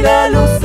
la luz